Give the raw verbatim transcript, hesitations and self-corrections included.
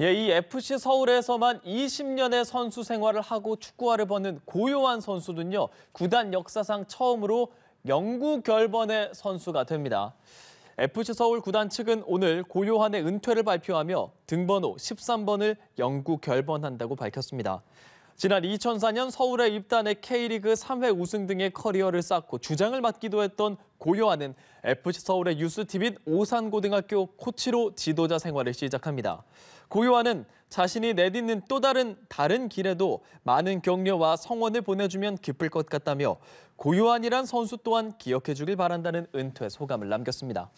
예, 이 에프씨 서울에서만 이십 년의 선수 생활을 하고 축구화를 벗는 고요한 선수는요, 구단 역사상 처음으로 영구 결번의 선수가 됩니다. 에프씨 서울 구단 측은 오늘 고요한의 은퇴를 발표하며 등번호 십삼 번을 영구 결번한다고 밝혔습니다. 지난 이천사 년 서울에 입단해 K리그 삼 회 우승 등의 커리어를 쌓고 주장을 맡기도 했던 고요한은 에프씨 서울의 유스팀인 오산고등학교 코치로 지도자 생활을 시작합니다. 고요한은 자신이 내딛는 또 다른 다른 길에도 많은 격려와 성원을 보내주면 기쁠 것 같다며 고요한이란 선수 또한 기억해주길 바란다는 은퇴 소감을 남겼습니다.